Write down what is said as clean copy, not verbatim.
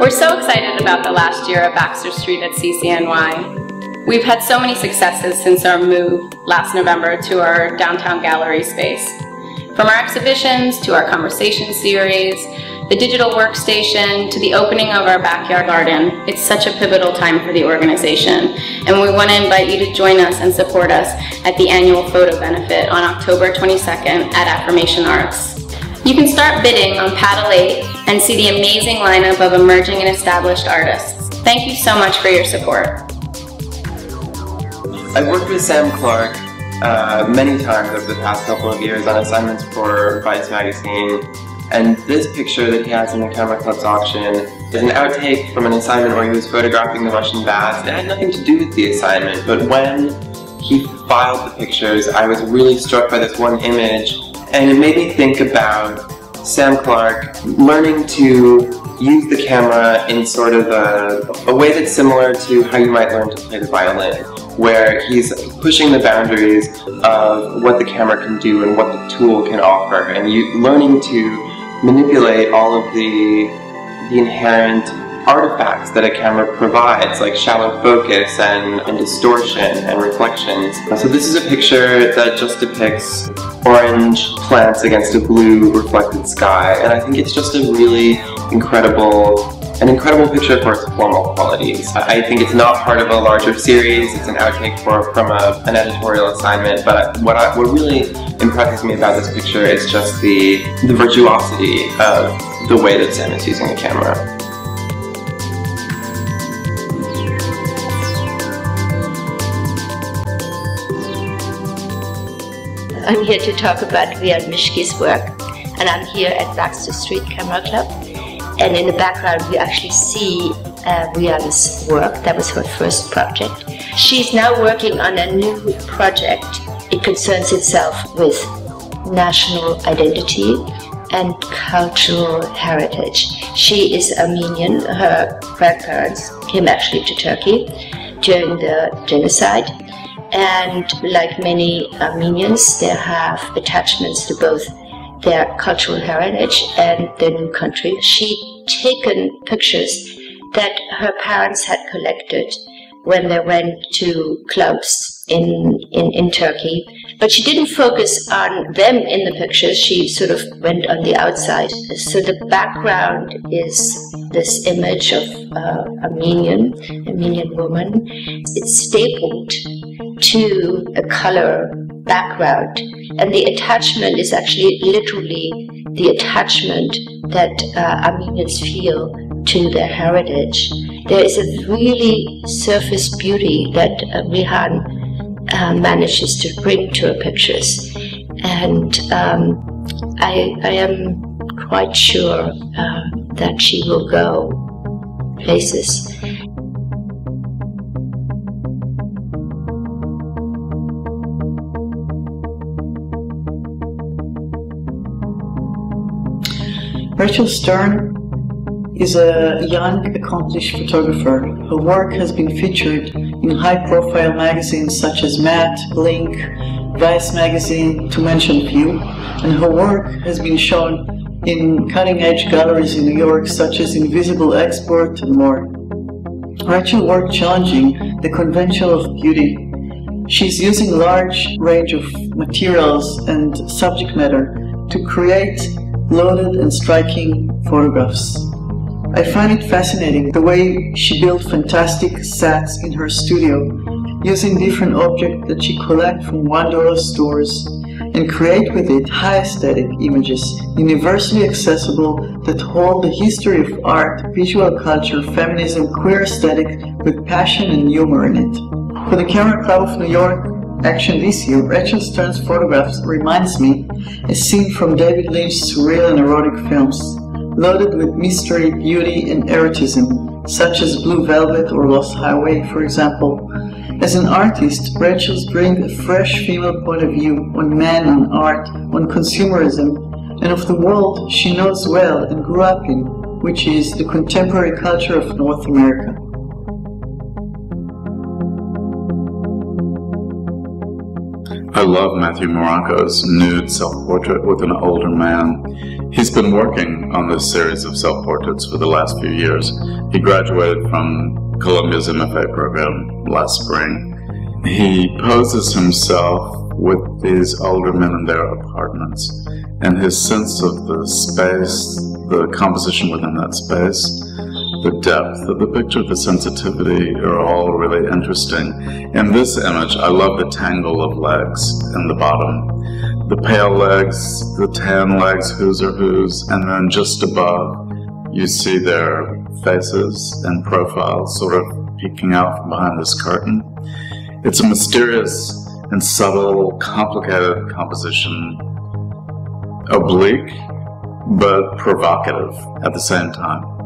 We're so excited about the last year at Baxter Street at CCNY. We've had so many successes since our move last November to our downtown gallery space. From our exhibitions to our conversation series, the digital workstation, to the opening of our backyard garden. It's such a pivotal time for the organization, and we want to invite you to join us and support us at the annual photo benefit on October 22nd at Affirmation Arts. You can start bidding on Paddle 8 and see the amazing lineup of emerging and established artists. Thank you so much for your support. I've worked with Sam Clark many times over the past couple of years on assignments for Vice Magazine. And this picture that he has in the Camera Club's auction is an outtake from an assignment where he was photographing the Russian baths. It had nothing to do with the assignment, but when he filed the pictures, I was really struck by this one image, and it made me think about Sam Clark learning to use the camera in sort of a way that's similar to how you might learn to play the violin, where he's pushing the boundaries of what the camera can do and what the tool can offer, and learning to manipulate all of the inherent artifacts that a camera provides, like shallow focus and distortion and reflections. So this is a picture that just depicts orange plants against a blue reflected sky, and I think it's just a really incredible picture for its formal qualities. I think it's not part of a larger series, it's an outtake from an editorial assignment, but what really impresses me about this picture is just the virtuosity of the way that Sam is using the camera. I'm here to talk about Ryan Mishkie's work, and I'm here at Baxter Street Camera Club. And in the background, you actually see Rihanne's work. That was her first project. She's now working on a new project. It concerns itself with national identity and cultural heritage. She is Armenian. Her grandparents came actually to Turkey during the genocide. And like many Armenians, they have attachments to both their cultural heritage and their new country. She taken pictures that her parents had collected when they went to clubs in Turkey. But she didn't focus on them in the pictures, she sort of went on the outside. So the background is this image of Armenian woman. It's stapled to a color background, and the attachment is actually literally the attachment that Armenians feel to their heritage. There is a really surface beauty that Rihane manages to bring to her pictures, and I am quite sure that she will go places. Rachel Stern is a young, accomplished photographer. Her work has been featured in high-profile magazines such as Mad, Blink, Vice Magazine, to mention a few, and her work has been shown in cutting-edge galleries in New York such as Invisible Export and more. Rachel worked challenging the convention of beauty. She's using a large range of materials and subject matter to create loaded and striking photographs. I find it fascinating the way she built fantastic sets in her studio, using different objects that she collects from $1 stores and create with it high aesthetic images, universally accessible, that hold the history of art, visual culture, feminism, queer aesthetic with passion and humor in it. For the Camera Club of New York action this year, Rachel Stern's photographs reminds me a scene from David Lynch's surreal and erotic films, loaded with mystery, beauty, and erotism, such as Blue Velvet or Lost Highway, for example. As an artist, Rachel's brings a fresh female point of view on men, on art, on consumerism, and of the world she knows well and grew up in, which is the contemporary culture of North America. I love Matthew Morocco's nude self-portrait with an older man. He's been working on this series of self-portraits for the last few years. He graduated from Columbia's MFA program last spring. He poses himself with these older men in their apartments, and his sense of the space, the composition within that space, the depth of the picture, the sensitivity are all really interesting. In this image, I love the tangle of legs in the bottom. The pale legs, the tan legs, whose are whose, and then just above, you see their faces and profiles sort of peeking out from behind this curtain. It's a mysterious and subtle, complicated composition, oblique, but provocative at the same time.